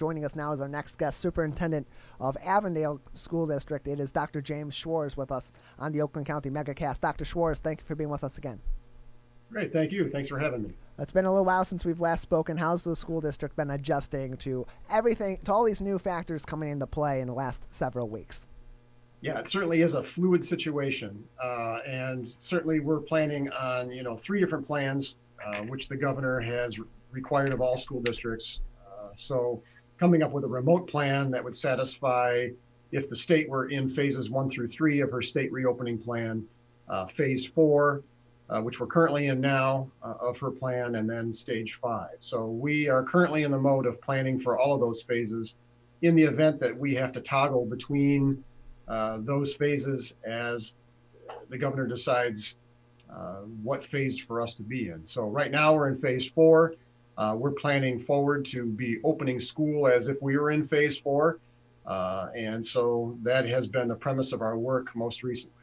Joining us now is our next guest, Superintendent of Avondale School District. It is Dr. James Schwartz with us on the Oakland County Megacast. Dr. Schwartz, thank you for being with us again. Great, thank you. Thanks for having me. It's been a little while since we've last spoken. How's the school district been adjusting to everything, to all these new factors coming into play in the last several weeks? Yeah, it certainly is a fluid situation. And certainly we're planning on, three different plans, which the governor has required of all school districts. So coming up with a remote plan that would satisfy, if the state were in phases 1 through 3 of her state reopening plan, phase 4, which we're currently in now, of her plan, and then stage 5. So we are currently in the mode of planning for all of those phases in the event that we have to toggle between those phases as the governor decides what phase for us to be in. So right now we're in phase 4. We're planning forward to be opening school as if we were in phase 4. And so that has been the premise of our work most recently.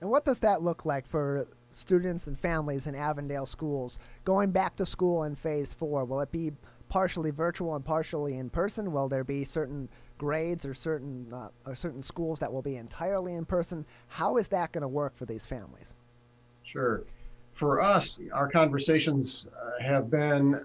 And what does that look like for students and families in Avondale schools going back to school in phase 4? Will it be partially virtual and partially in person? Will there be certain grades or certain schools that will be entirely in person? How is that going to work for these families? Sure. For us, our conversations have been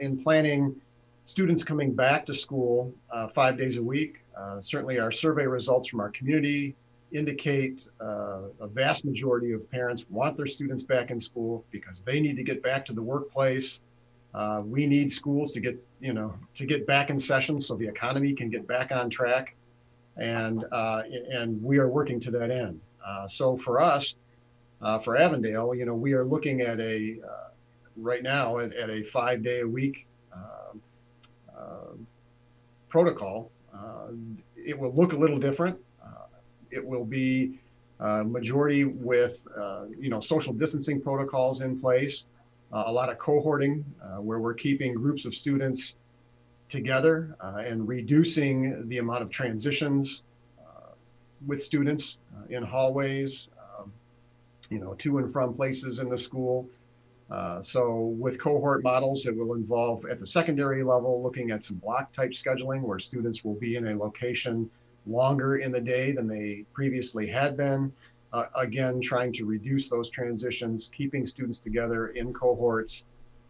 in planning students coming back to school 5 days a week. Certainly our survey results from our community indicate a vast majority of parents want their students back in school because they need to get back to the workplace. We need schools to get back in session so the economy can get back on track, and we are working to that end. So for us, for Avondale, we are looking at a right now at a 5-day-a-week protocol. It will look a little different. It will be majority with, social distancing protocols in place, a lot of cohorting where we're keeping groups of students together and reducing the amount of transitions with students in hallways, to and from places in the school. So with cohort models, it will involve at the secondary level, looking at some block type scheduling where students will be in a location longer in the day than they previously had been. Again, trying to reduce those transitions, keeping students together in cohorts,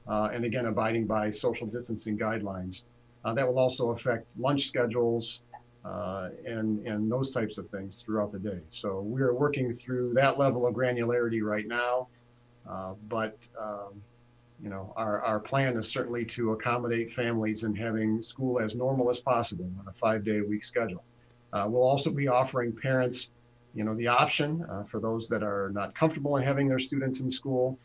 and again, abiding by social distancing guidelines. That will also affect lunch schedules and those types of things throughout the day. So we are working through that level of granularity right now, our plan is certainly to accommodate families in having school as normal as possible on a 5-day-a-week schedule. We'll also be offering parents, the option for those that are not comfortable in having their students in school,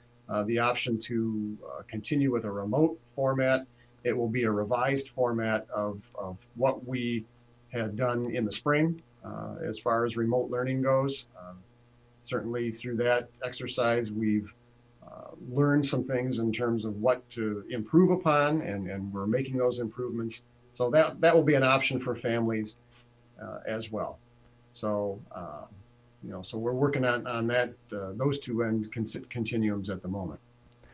the option to continue with a remote format. It will be a revised format of what we had done in the spring as far as remote learning goes. Certainly through that exercise, we've learned some things in terms of what to improve upon, and we're making those improvements. So that will be an option for families as well. So, so we're working on that, those two end continuums at the moment.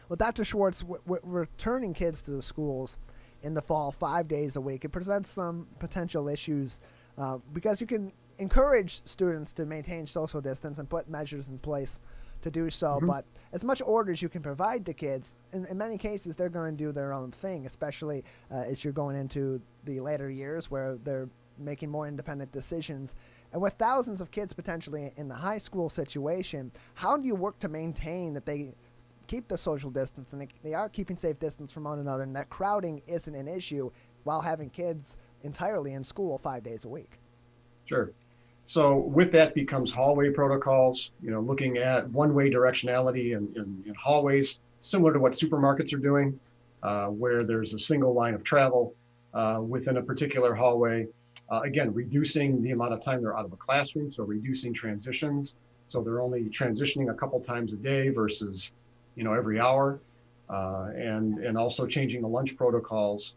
Well, Dr. Schwartz, returning kids to the schools in the fall 5 days a week, it presents some potential issues because you can encourage students to maintain social distance and put measures in place to do so. Mm-hmm. But as much order as you can provide to kids, in many cases, they're going to do their own thing, especially as you're going into the later years where they're making more independent decisions. And with thousands of kids potentially in the high school situation, how do you work to maintain that they keep the social distance and they are keeping safe distance from one another and that crowding isn't an issue while having kids entirely in school 5 days a week? Sure. So with that becomes hallway protocols, looking at one-way directionality in hallways, similar to what supermarkets are doing, where there's a single line of travel within a particular hallway. Again, reducing the amount of time they're out of a classroom, so reducing transitions. So they're only transitioning a couple times a day versus, every hour, and also changing the lunch protocols,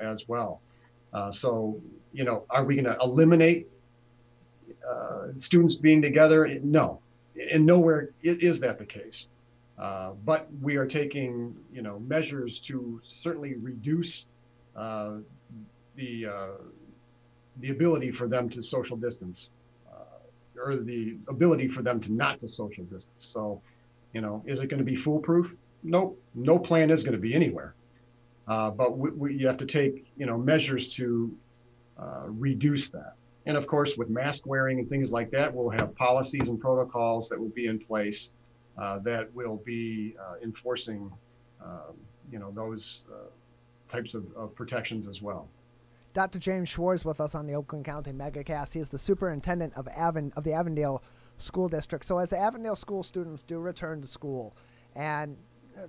as well. Are we going to eliminate students being together? No, and nowhere is that the case. But we are taking, measures to certainly reduce the ability for them to social distance, or the ability for them to not to social distance. So, you know, is it going to be foolproof? Nope. No plan is going to be anywhere. But you have to take, you know, measures to reduce that. And of course, with mask wearing and things like that, we'll have policies and protocols that will be in place that will be enforcing, you know, those types of protections as well. Dr. James Schwartz with us on the Oakland County Megacast. He is the superintendent of the Avondale School District. So as the Avondale school students do return to school and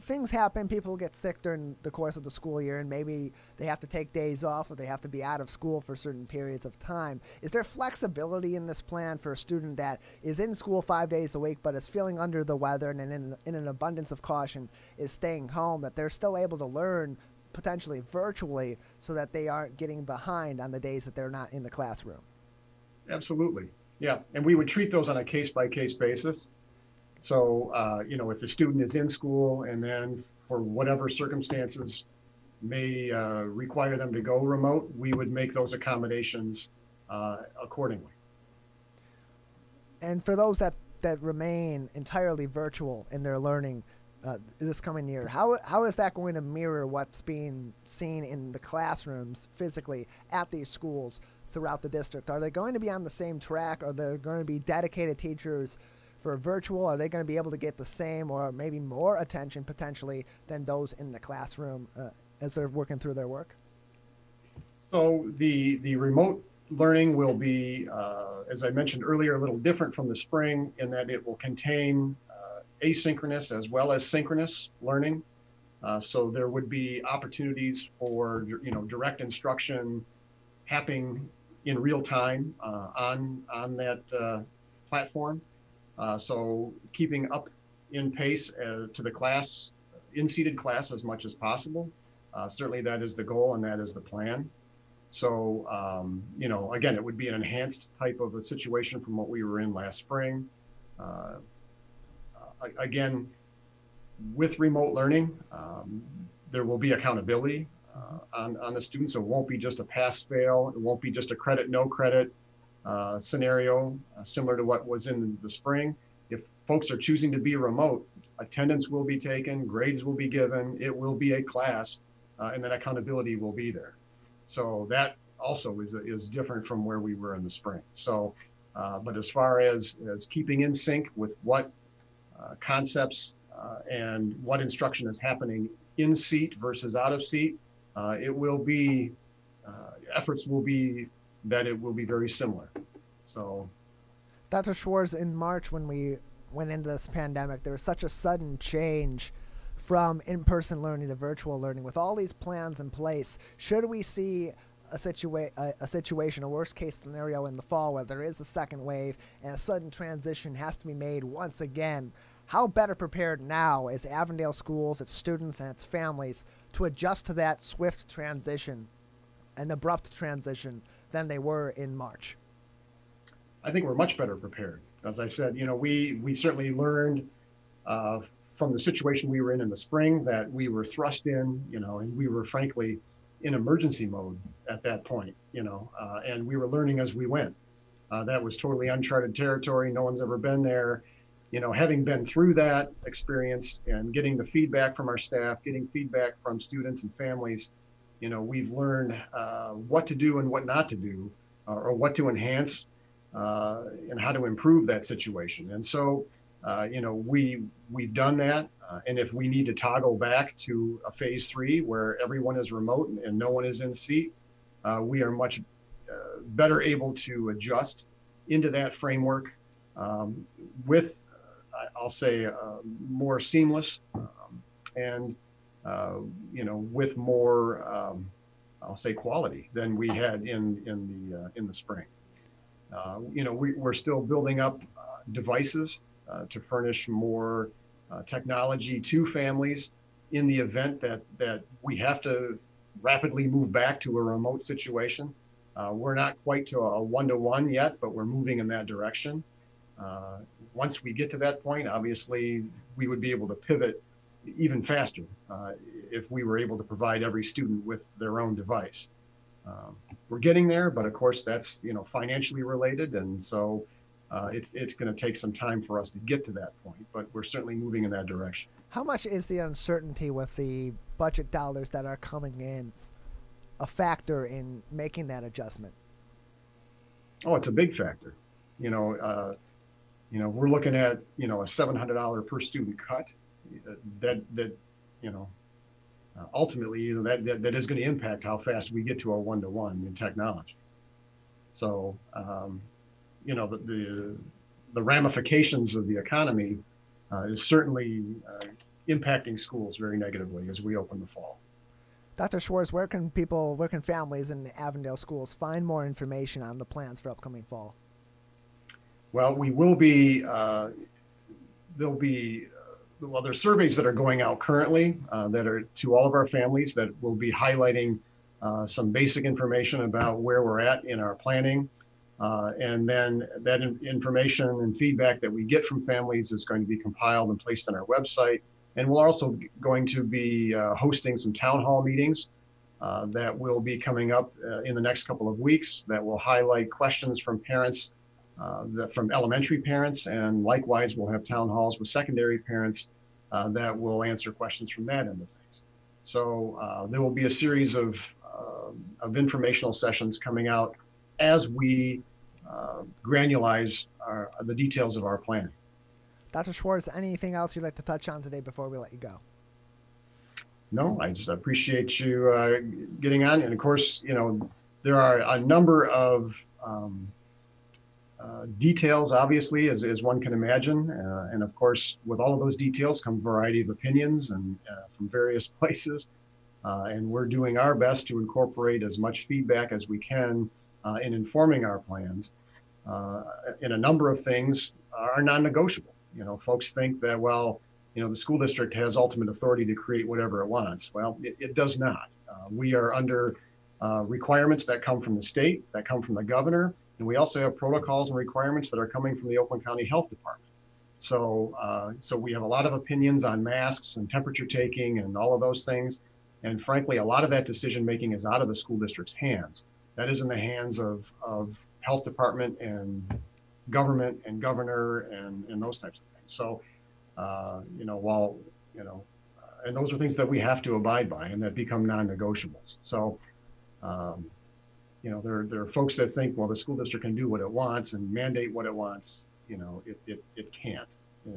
things happen, people get sick during the course of the school year and maybe they have to take days off or they have to be out of school for certain periods of time. Is there flexibility in this plan for a student that is in school 5 days a week but is feeling under the weather and in an abundance of caution is staying home, that they're still able to learn potentially virtually so that they aren't getting behind on the days that they're not in the classroom? Absolutely. Yeah. And we would treat those on a case-by-case basis. So, you know, if a student is in school and then for whatever circumstances may require them to go remote, we would make those accommodations accordingly. And for those that remain entirely virtual in their learning this coming year, how is that going to mirror what's being seen in the classrooms physically at these schools throughout the district? Are they going to be on the same track? Are there going to be dedicated teachers for virtual? Are they going to be able to get the same or maybe more attention potentially than those in the classroom as they're working through their work? So the remote learning will be, as I mentioned earlier, a little different from the spring in that it will contain asynchronous as well as synchronous learning. So there would be opportunities for, you know, direct instruction happening in real time on that platform. So keeping up in pace to the class, in-seated class as much as possible. Certainly that is the goal and that is the plan. So, you know, again, it would be an enhanced type of a situation from what we were in last spring. Again, with remote learning, there will be accountability on the students. So it won't be just a pass-fail. It won't be just a credit, no credit scenario, similar to what was in the spring. If folks are choosing to be remote, attendance will be taken, grades will be given, it will be a class, and then accountability will be there. So that also is different from where we were in the spring. So, but as far as keeping in sync with what concepts and what instruction is happening in seat versus out of seat, it will be, efforts will be that it will be very similar. So, Dr. Schwartz, in March when we went into this pandemic, there was such a sudden change from in-person learning to virtual learning. With all these plans in place, should we see a worst case scenario in the fall where there is a second wave and a sudden transition has to be made once again, how better prepared now is Avondale schools, its students, and its families to adjust to that swift transition and abrupt transition than they were in March? I think we're much better prepared. As I said, you know, we certainly learned from the situation we were in the spring that we were thrust in, you know, and we were frankly in emergency mode at that point, you know, and we were learning as we went. That was totally uncharted territory. No one's ever been there. You know, having been through that experience and getting the feedback from our staff, getting feedback from students and families, you know, we've learned what to do and what not to do, or what to enhance and how to improve that situation. And so, you know, we've done that. And if we need to toggle back to a phase 3 where everyone is remote and no one is in seat, we are much better able to adjust into that framework with, I'll say, more seamless and, you know, with more, I'll say, quality than we had in the spring. You know, we're still building up devices to furnish more technology to families in the event that we have to rapidly move back to a remote situation. We're not quite to a one-to-one yet, but we're moving in that direction. Once we get to that point, obviously, we would be able to pivot even faster if we were able to provide every student with their own device. We're getting there, but of course that's, you know, financially related, and so it's going to take some time for us to get to that point, but we're certainly moving in that direction. How much is the uncertainty with the budget dollars that are coming in a factor in making that adjustment? Oh, it's a big factor. You know, we're looking at, you know, a $700 per student cut that you know, ultimately, you know, that is going to impact how fast we get to a one-to-one in technology. So, you know, the ramifications of the economy is certainly impacting schools very negatively as we open the fall. Dr. Schwartz, where can families in Avondale schools find more information on the plans for upcoming fall? Well, we will be, there'll be, well, there's surveys that are going out currently that are to all of our families that will be highlighting some basic information about where we're at in our planning. And then that information and feedback that we get from families is going to be compiled and placed on our website. And we're also going to be hosting some town hall meetings that will be coming up in the next couple of weeks that will highlight questions from parents, from elementary parents, and likewise we'll have town halls with secondary parents that will answer questions from that end of things. So there will be a series of informational sessions coming out as we granulize the details of our planning. Dr. Schwartz, anything else you'd like to touch on today before we let you go? No, I just appreciate you getting on. And of course, you know, there are a number of details, obviously, as one can imagine. And of course, with all of those details come a variety of opinions and from various places. And we're doing our best to incorporate as much feedback as we can in informing our plans. And a number of things are non-negotiable. You know, folks think that, well, you know, the school district has ultimate authority to create whatever it wants. Well, it does not. We are under requirements that come from the state, that come from the governor, and we also have protocols and requirements that are coming from the Oakland County Health Department. So, so we have a lot of opinions on masks and temperature taking and all of those things. And frankly, a lot of that decision making is out of the school district's hands. That is in the hands of health department and government and governor and those types of things. So, you know, while, you know, and those are things that we have to abide by and that become non-negotiables. So, you know, there are folks that think, well, the school district can do what it wants and mandate what it wants. You know, it can't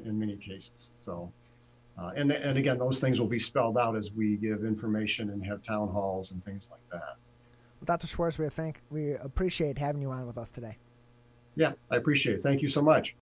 in many cases. So, and again, those things will be spelled out as we give information and have town halls and things like that. Well, Dr. Schwartz, we appreciate having you on with us today. Yeah, I appreciate it. Thank you so much.